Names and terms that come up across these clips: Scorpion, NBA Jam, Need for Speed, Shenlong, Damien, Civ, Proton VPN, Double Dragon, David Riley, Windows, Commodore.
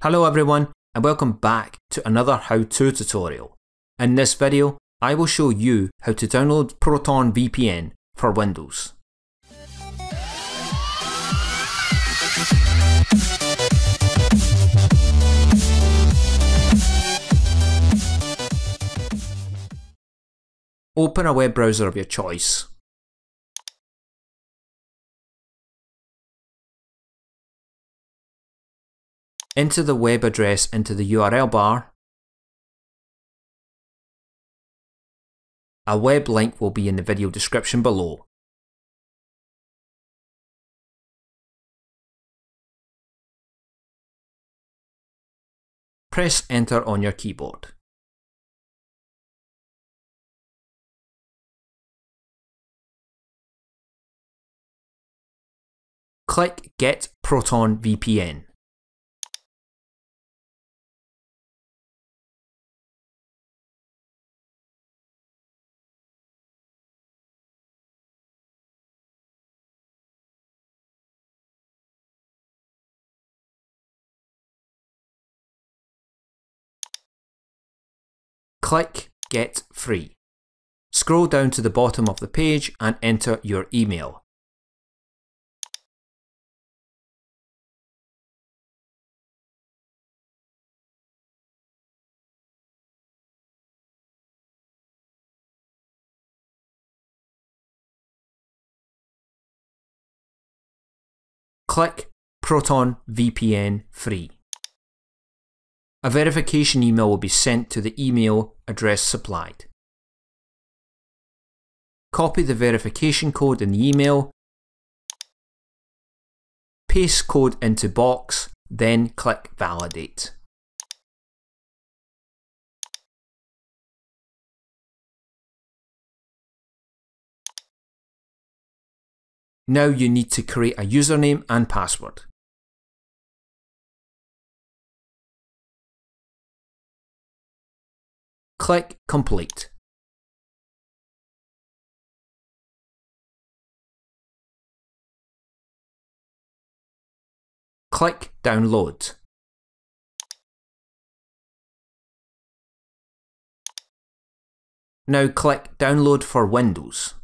Hello everyone, and welcome back to another how-to tutorial. In this video, I will show you how to download Proton VPN for Windows. Open a web browser of your choice. Enter the web address into the URL bar. A web link will be in the video description below. Press enter on your keyboard. Click Get Proton VPN. Click Get Free. Scroll down to the bottom of the page and enter your email. Click Proton VPN Free. A verification email will be sent to the email address supplied. Copy the verification code in the email, paste code into box, then click Validate. Now you need to create a username and password. Click Complete. Click Download. Now click Download for Windows.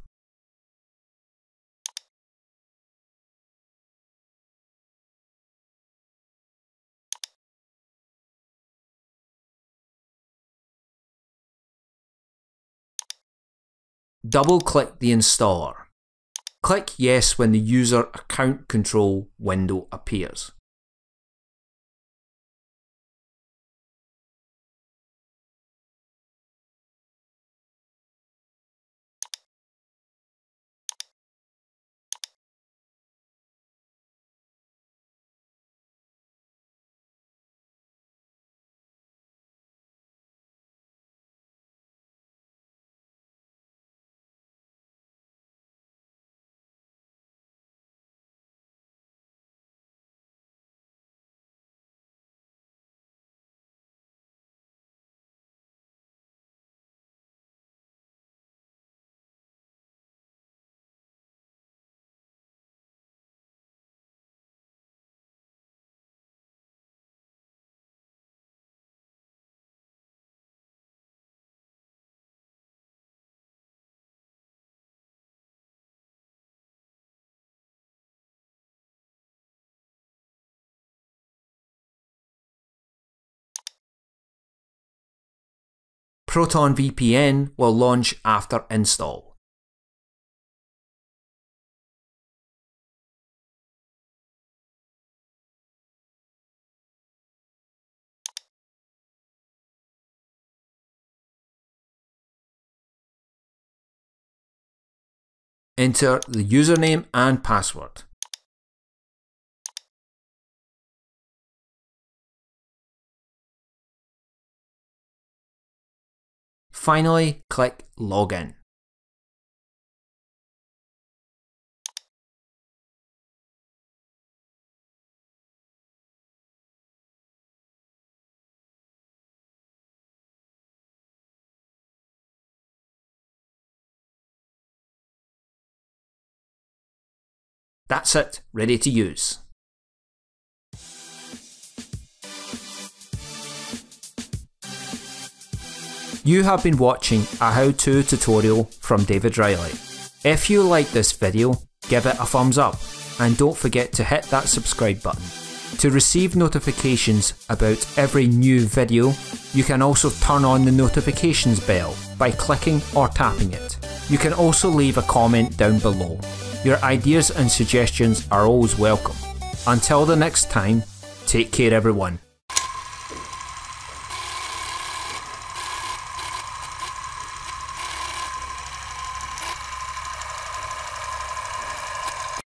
Double-click the installer. Click Yes when the User Account Control window appears. Proton VPN will launch after install. Enter the username and password. Finally, click Login. That's it, ready to use. You have been watching a how-to tutorial from David Riley. If you like this video, give it a thumbs up and don't forget to hit that subscribe button. To receive notifications about every new video, you can also turn on the notifications bell by clicking or tapping it. You can also leave a comment down below. Your ideas and suggestions are always welcome. Until the next time, take care everyone.